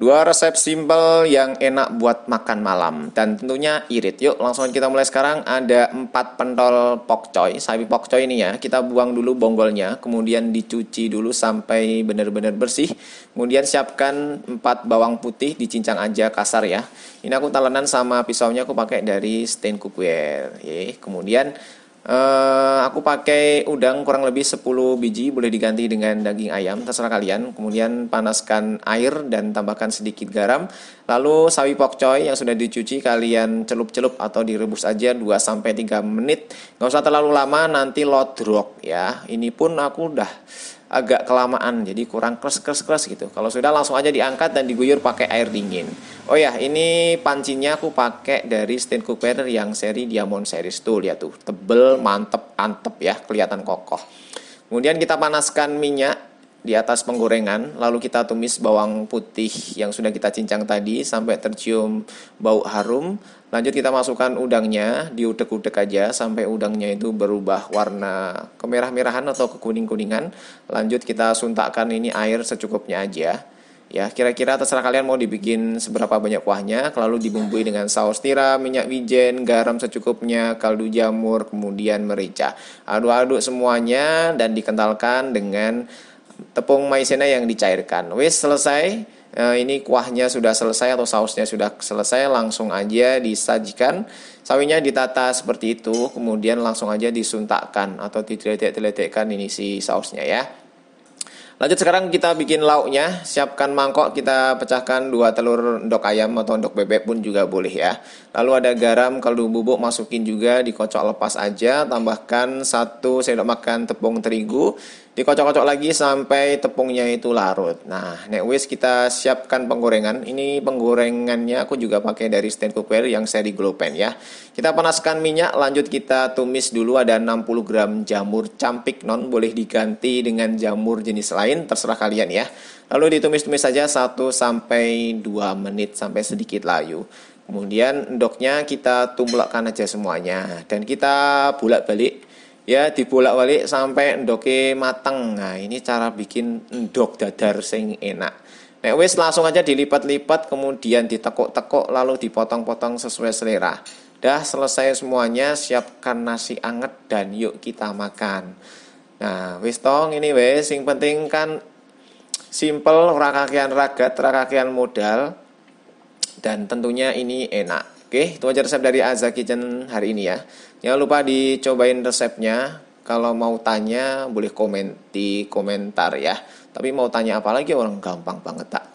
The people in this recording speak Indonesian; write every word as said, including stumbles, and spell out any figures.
Dua resep simple yang enak buat makan malam dan tentunya irit. Yuk langsung kita mulai sekarang. Ada empat pentol pokcoy, sapi pokcoy ini ya. Kita buang dulu bonggolnya, kemudian dicuci dulu sampai benar-benar bersih. Kemudian siapkan empat bawang putih, dicincang aja kasar ya. Ini aku talenan sama pisaunya, aku pakai dari Stein Cookware. Ye, kemudian Uh, aku pakai udang kurang lebih sepuluh biji, boleh diganti dengan daging ayam, terserah kalian. Kemudian panaskan air dan tambahkan sedikit garam. Lalu sawi pokcoy yang sudah dicuci kalian celup-celup atau direbus aja dua sampai tiga menit. Nggak usah terlalu lama, nanti lodrok ya. Ini pun aku udah agak kelamaan, jadi kurang kres-kres-kres gitu. Kalau sudah langsung aja diangkat dan diguyur pakai air dingin. Oh ya, ini pancinya aku pakai dari Stein Cookware yang seri diamond series. Tuh lihat tuh, tebel, mantep, antep ya, kelihatan kokoh. Kemudian kita panaskan minyak di atas penggorengan, lalu kita tumis bawang putih yang sudah kita cincang tadi sampai tercium bau harum. Lanjut kita masukkan udangnya, diudek-udek aja sampai udangnya itu berubah warna kemerah-merahan atau kekuning-kuningan. Lanjut kita suntakkan ini air secukupnya aja. Ya, kira-kira terserah kalian mau dibikin seberapa banyak kuahnya, lalu dibumbui dengan saus tiram, minyak wijen, garam secukupnya, kaldu jamur, kemudian merica. Aduk-aduk semuanya dan dikentalkan dengan tepung maizena yang dicairkan. Wis selesai, e, ini kuahnya sudah selesai atau sausnya sudah selesai, langsung aja disajikan. Sawinya ditata seperti itu, kemudian langsung aja disuntakkan atau diletek-letekkan ini si sausnya ya. Lanjut sekarang kita bikin lauknya. Siapkan mangkok, kita pecahkan dua telur endok ayam atau endok bebek pun juga boleh ya. Lalu ada garam, kaldu bubuk masukin juga, dikocok lepas aja. Tambahkan satu sendok makan tepung terigu, dikocok-kocok lagi sampai tepungnya itu larut. Nah, next wis kita siapkan penggorengan. Ini penggorengannya aku juga pakai dari Stein Cookware yang seri glowpan ya. Kita panaskan minyak, lanjut kita tumis dulu. Ada enam puluh gram jamur campik non, boleh diganti dengan jamur jenis lain, terserah kalian ya. Lalu ditumis-tumis saja satu sampai dua menit sampai sedikit layu. Kemudian endoknya kita tumblakkan aja semuanya dan kita bolak-balik. Ya, dibolak-balik sampai endoke mateng. Nah, ini cara bikin endok dadar sing enak. Nek wis langsung aja dilipat-lipat, kemudian ditekuk-tekuk, lalu dipotong-potong sesuai selera. Dah selesai semuanya, siapkan nasi anget dan yuk kita makan. Nah, wis tong ini wis, sing penting kan simple, ora kakean ragat, ora kakean modal. Dan tentunya ini enak. Oke, itu aja resep dari Aza Kitchen hari ini ya. Jangan lupa dicobain resepnya. Kalau mau tanya boleh komen di komentar ya. Tapi mau tanya apa lagi, orang gampang banget tak.